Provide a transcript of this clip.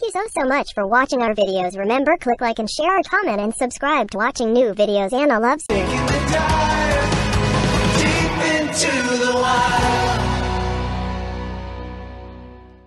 Thank you so much for watching our videos. Remember, click like and share our comment and subscribe to watching new videos. Anna loves you.